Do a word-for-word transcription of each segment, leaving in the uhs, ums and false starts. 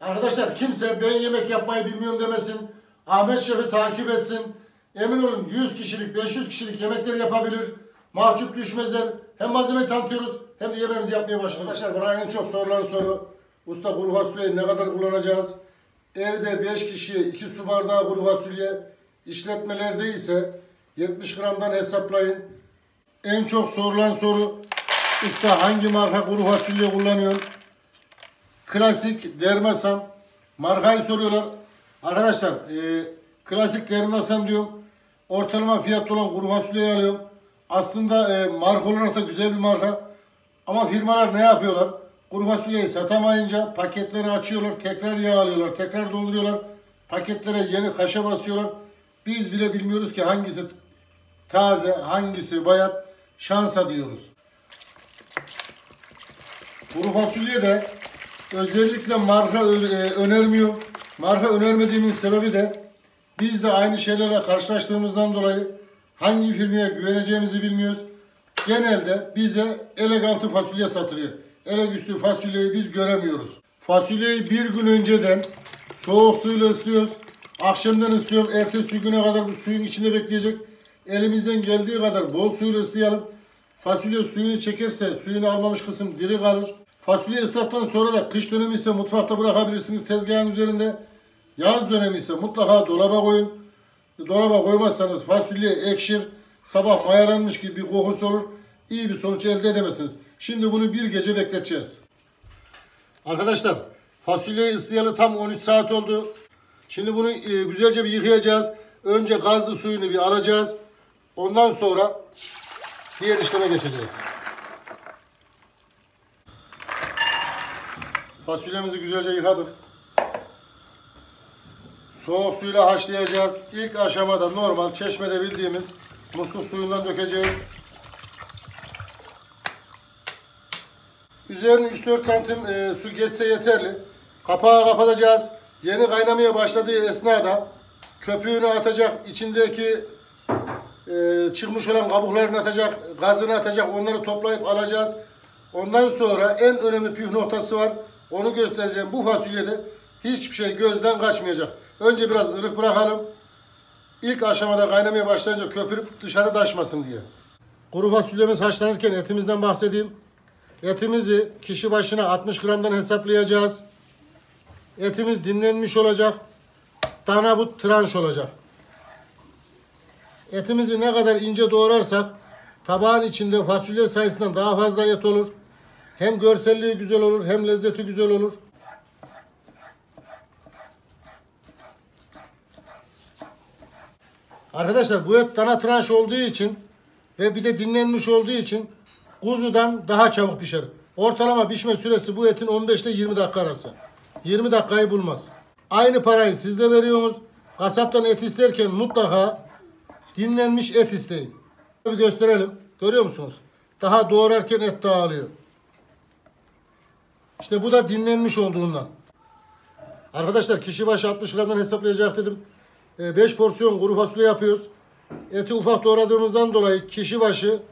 Arkadaşlar kimse ben yemek yapmayı bilmiyorum demesin. Ahmet Şef'i takip etsin. Emin olun yüz kişilik, beş yüz kişilik yemekleri yapabilir. Mahcup düşmezler. Hem malzemeyi tanıtıyoruz hem de yemeğimizi yapmaya başlıyoruz. Arkadaşlar bana en çok sorulan soru. Usta kuru fasulyeyi ne kadar kullanacağız? Evde beş kişiye iki su bardağı kuru fasulye, işletmelerde ise yetmiş gramdan hesaplayın. En çok sorulan soru, usta hangi marka kuru fasulye kullanıyor? Klasik, Dermasan. Markayı soruyorlar. Arkadaşlar e, klasik Dermasan diyorum. Ortalama fiyat olan kuru fasulyeyi alıyorum. Aslında e, marka olarak da güzel bir marka. Ama firmalar ne yapıyorlar? Kuru fasulyeyi satamayınca paketleri açıyorlar, tekrar yağlıyorlar, tekrar dolduruyorlar. Paketlere yeni kaşa basıyorlar. Biz bile bilmiyoruz ki hangisi taze, hangisi bayat, şansa diyoruz. Kuru fasulye de özellikle marka önermiyor. Marka önermediğimin sebebi de biz de aynı şeylerle karşılaştığımızdan dolayı hangi firmaya güveneceğimizi bilmiyoruz. Genelde bize elek altı fasulye satılıyor. Elek üstü fasulyeyi biz göremiyoruz. Fasulyeyi bir gün önceden soğuk suyla ıslıyoruz. Akşamdan ıslıyorum. Ertesi güne kadar bu suyun içinde bekleyecek. Elimizden geldiği kadar bol suyla ıslayalım. Fasulye suyunu çekerse suyunu almamış kısım diri kalır. Fasulye ıslattan sonra da kış dönemi ise mutfakta bırakabilirsiniz tezgahın üzerinde. Yaz dönemi ise mutlaka dolaba koyun. Dolaba koymazsanız fasulye ekşir. Sabah mayalanmış gibi bir kokusu olur. İyi bir sonuç elde edemezsiniz. Şimdi bunu bir gece bekleteceğiz. Arkadaşlar fasulyeyi ıslayalı tam on üç saat oldu. Şimdi bunu güzelce bir yıkayacağız. Önce gazlı suyunu bir alacağız. Ondan sonra diğer işleme geçeceğiz. Fasulyemizi güzelce yıkadık. Soğuk suyla haşlayacağız. İlk aşamada normal çeşmede bildiğimiz musluk suyundan dökeceğiz. Üzerine üç dört santim e, su geçse yeterli. Kapağı kapatacağız. Yeni kaynamaya başladığı esnada köpüğünü atacak, içindeki e, çıkmış olan kabuklarını atacak, gazını atacak, onları toplayıp alacağız. Ondan sonra en önemli püf noktası var. Onu göstereceğim. Bu fasulyede hiçbir şey gözden kaçmayacak. Önce biraz ırık bırakalım. İlk aşamada kaynamaya başlayınca köpürüp dışarı taşmasın diye. Kuru fasulyemiz haşlanırken etimizden bahsedeyim. Etimizi kişi başına altmış gramdan hesaplayacağız. Etimiz dinlenmiş olacak. Dana but tranş olacak. Etimizi ne kadar ince doğrarsak tabağın içinde fasulye sayısından daha fazla et olur. Hem görselliği güzel olur hem lezzeti güzel olur. Arkadaşlar bu et dana tranş olduğu için ve bir de dinlenmiş olduğu için kuzudan daha çabuk pişer. Ortalama pişme süresi bu etin on beş ile yirmi dakika arası. yirmi dakikayı bulmaz. Aynı parayı siz de veriyorsunuz. Kasaptan et isterken mutlaka dinlenmiş et isteyin. Bir gösterelim. Görüyor musunuz? Daha doğrarken et dağılıyor. İşte bu da dinlenmiş olduğundan. Arkadaşlar kişi başı altmış gramdan hesaplayacak dedim. beş porsiyon kuru fasulye yapıyoruz. Eti ufak doğradığımızdan dolayı kişi başı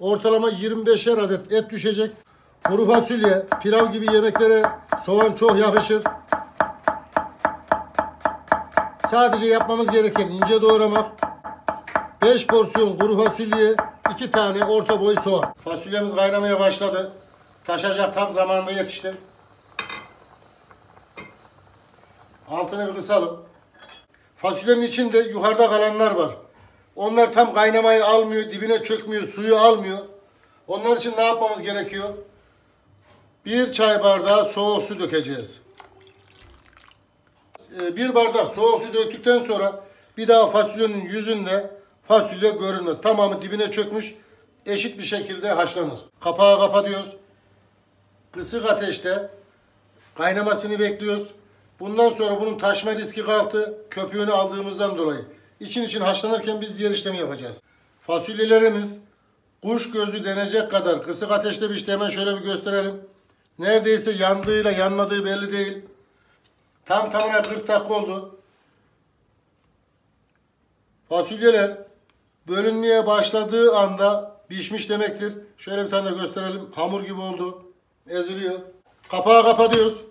ortalama yirmi beşer adet et düşecek. Kuru fasulye, pilav gibi yemeklere soğan çok yakışır. Sadece yapmamız gereken ince doğramak. beş porsiyon kuru fasulye, iki tane orta boy soğan. Fasulyemiz kaynamaya başladı. Taşacak tam zamanında yetişti. Altını bir kısalım. Fasulyenin içinde yukarıda kalanlar var. Onlar tam kaynamayı almıyor, dibine çökmüyor, suyu almıyor. Onlar için ne yapmamız gerekiyor? Bir çay bardağı soğuk su dökeceğiz. Bir bardak soğuk su döktükten sonra bir daha fasulyenin yüzünde fasulye görünmez. Tamamı dibine çökmüş, eşit bir şekilde haşlanır. Kapağı kapatıyoruz. Kısık ateşte kaynamasını bekliyoruz. Bundan sonra bunun taşma riski kalktı, köpüğünü aldığımızdan dolayı. İçin için haşlanırken biz diğer işlemi yapacağız. Fasulyelerimiz kuş gözü denecek kadar kısık ateşte pişti. Hemen şöyle bir gösterelim. Neredeyse yandığıyla yanmadığı belli değil. Tam tamına kırk dakika oldu. Fasulyeler bölünmeye başladığı anda pişmiş demektir. Şöyle bir tane de gösterelim. Hamur gibi oldu. Eziliyor. Kapağı kapatıyoruz.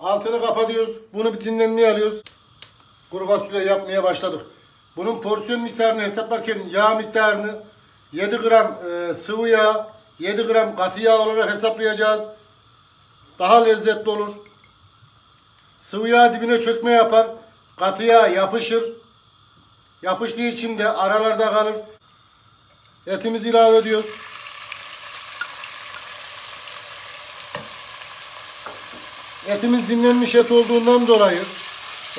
Altını kapatıyoruz. Bunu bir dinlenmeye alıyoruz. Kuru fasulye yapmaya başladık. Bunun porsiyon miktarını hesaplarken yağ miktarını yedi gram e, sıvı yağ, yedi gram katı yağ olarak hesaplayacağız. Daha lezzetli olur. Sıvı yağ dibine çökme yapar. Katı yağ yapışır. Yapıştığı için de aralarda kalır. Etimizi ilave ediyoruz. Etimiz dinlenmiş et olduğundan dolayı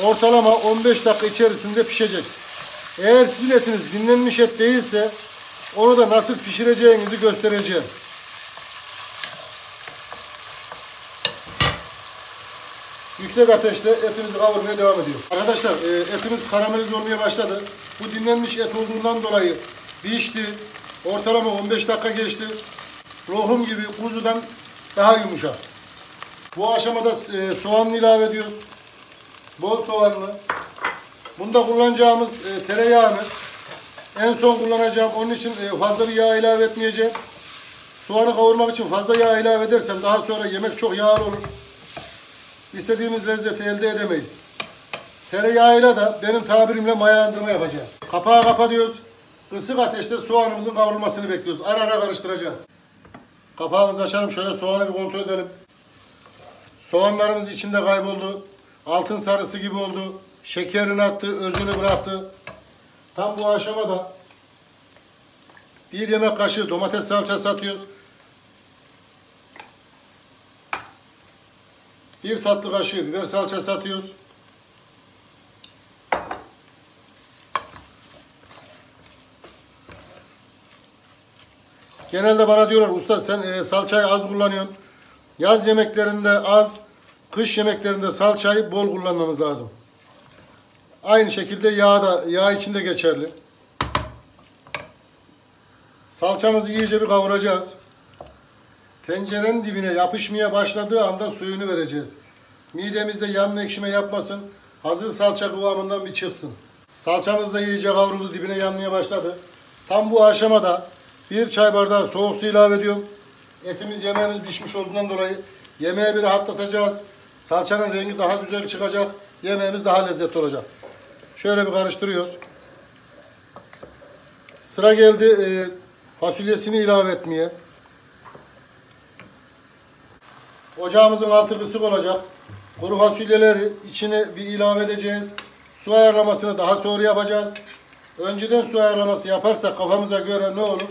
ortalama on beş dakika içerisinde pişecek. Eğer sizin etiniz dinlenmiş et değilse onu da nasıl pişireceğinizi göstereceğim. Yüksek ateşte etimizi kavurmaya devam ediyor. Arkadaşlar etimiz karamelize olmaya başladı. Bu dinlenmiş et olduğundan dolayı pişti. Ortalama on beş dakika geçti. Lokum gibi kuzudan daha yumuşak. Bu aşamada soğanını ilave ediyoruz. Bol soğanlı. Bunda kullanacağımız tereyağını en son kullanacağım. Onun için fazla bir yağ ilave etmeyeceğim. Soğanı kavurmak için fazla yağ ilave edersem daha sonra yemek çok yağlı olur. İstediğimiz lezzeti elde edemeyiz. Tereyağıyla da benim tabirimle mayalandırma yapacağız. Kapağı kapatıyoruz. Kısık ateşte soğanımızın kavrulmasını bekliyoruz. Ara ara karıştıracağız. Kapağımızı açalım. Şöyle soğanı bir kontrol edelim. Soğanlarımız içinde kayboldu. Altın sarısı gibi oldu. Şekerini attı, özünü bıraktı. Tam bu aşamada bir yemek kaşığı domates salçası atıyoruz. Bir tatlı kaşığı biber salçası atıyoruz. Genelde bana diyorlar usta sen salçayı az kullanıyorsun. Yaz yemeklerinde az, kış yemeklerinde salçayı bol kullanmamız lazım. Aynı şekilde yağ da, yağ için de geçerli. Salçamızı iyice bir kavuracağız. Tencerenin dibine yapışmaya başladığı anda suyunu vereceğiz. Midemizde yanma ekşime yapmasın. Hazır salça kıvamından bir çıksın. Salçamız da iyice kavruldu, dibine yanmaya başladı. Tam bu aşamada bir çay bardağı soğuk su ilave ediyorum. Etimiz, yemeğimiz pişmiş olduğundan dolayı yemeğe bir rahatlatacağız. Salçanın rengi daha güzel çıkacak. Yemeğimiz daha lezzetli olacak. Şöyle bir karıştırıyoruz. Sıra geldi e, fasulyesini ilave etmeye. Ocağımızın altı kısık olacak. Kuru fasulyeleri içine bir ilave edeceğiz. Su ayarlamasını daha sonra yapacağız. Önceden su ayarlaması yaparsak kafamıza göre ne olur?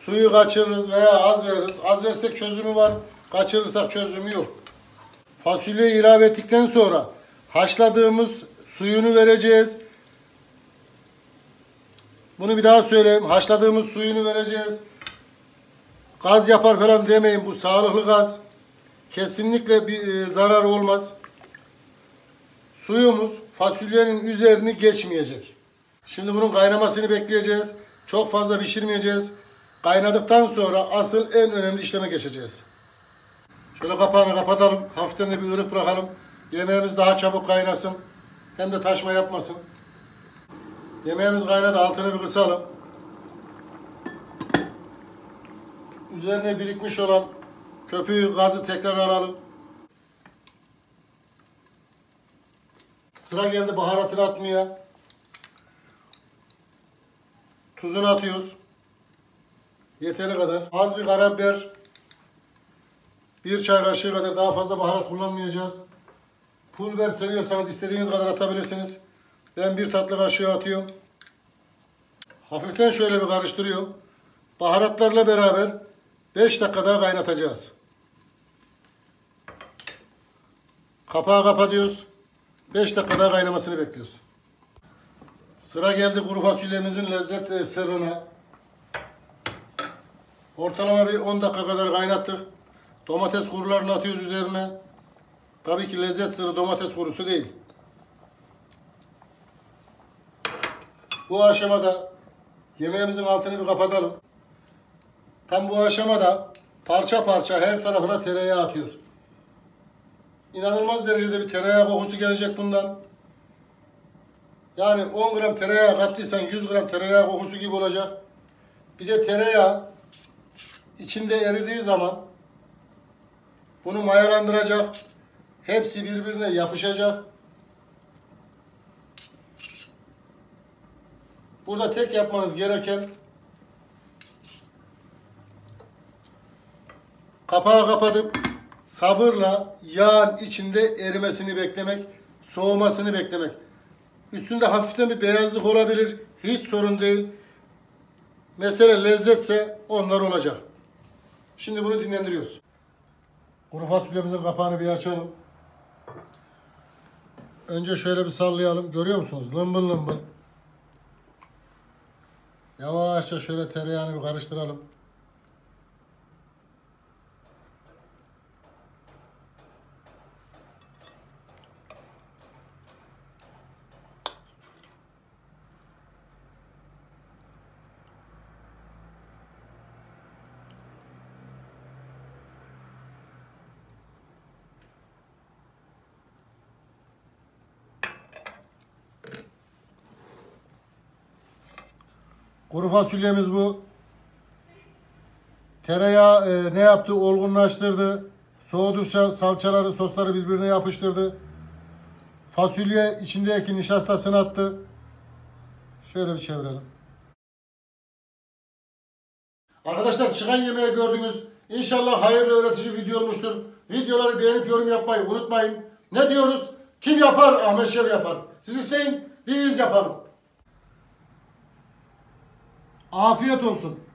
Suyu kaçırırız veya az veririz. Az versek çözümü var, kaçırırsak çözümü yok. Fasulyeyi ilave ettikten sonra haşladığımız suyunu vereceğiz. Bunu bir daha söyleyeyim. Haşladığımız suyunu vereceğiz. Gaz yapar falan demeyin. Bu sağlıklı gaz. Kesinlikle bir zarar olmaz. Suyumuz fasulyenin üzerini geçmeyecek. Şimdi bunun kaynamasını bekleyeceğiz. Çok fazla pişirmeyeceğiz. Kaynadıktan sonra asıl en önemli işleme geçeceğiz. Şöyle kapağını kapatalım. Hafiften de bir ırık bırakalım. Yemeğimiz daha çabuk kaynasın. Hem de taşma yapmasın. Yemeğimiz kaynadı. Altını bir kısalım. Üzerine birikmiş olan köpüğü, gazı tekrar alalım. Sıra geldi baharatını atmaya. Tuzunu atıyoruz. Yeteri kadar. Az bir karabiber. Bir çay kaşığı kadar, daha fazla baharat kullanmayacağız. Pul biber seviyorsanız istediğiniz kadar atabilirsiniz. Ben bir tatlı kaşığı atıyorum. Hafiften şöyle bir karıştırıyorum. Baharatlarla beraber beş dakika daha kaynatacağız. Kapağı kapatıyoruz. beş dakika daha kaynamasını bekliyoruz. Sıra geldi kuru fasulyemizin lezzet sırrına. Ortalama bir on dakika kadar kaynattık. Domates kurularını atıyoruz üzerine. Tabii ki lezzet sırrı domates kurusu değil. Bu aşamada yemeğimizin altını bir kapatalım. Tam bu aşamada parça parça her tarafına tereyağı atıyoruz. İnanılmaz derecede bir tereyağı kokusu gelecek bundan. Yani on gram tereyağı kattıysan yüz gram tereyağı kokusu gibi olacak. Bir de tereyağı içinde eridiği zaman bunu mayalandıracak, Hepsi birbirine yapışacak. Burada tek yapmanız gereken kapağı kapatıp sabırla yağın içinde erimesini beklemek, soğumasını beklemek. Üstünde hafiften bir beyazlık olabilir. Hiç sorun değil. Mesele lezzetse onlar olacak. Şimdi bunu dinlendiriyoruz. Kuru fasulyemizin kapağını bir açalım. Önce şöyle bir sallayalım. Görüyor musunuz? Lımbıl lımbıl. Yavaşça şöyle tereyağını bir karıştıralım. Kuru fasulyemiz bu. Tereyağı e, ne yaptı? Olgunlaştırdı. Soğudukça salçaları, sosları birbirine yapıştırdı. Fasulye içindeki nişastasını attı. Şöyle bir çevirelim. Arkadaşlar çıkan yemeği gördünüz. İnşallah hayırlı öğretici video olmuştur. Videoları beğenip yorum yapmayı unutmayın. Ne diyoruz? Kim yapar? Ahmet Şef yapar. Siz isteyin, biz yapalım. Afiyet olsun.